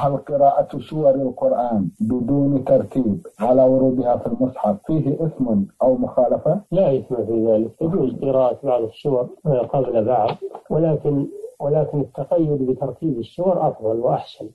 هل قراءة سور القرآن بدون ترتيب على ورودها في المصحف فيه إثم أو مخالفة؟ لا إثم في ذلك، يجوز قراءة بعض السور قبل بعض، ولكن التقيد بترتيب السور أفضل وأحسن.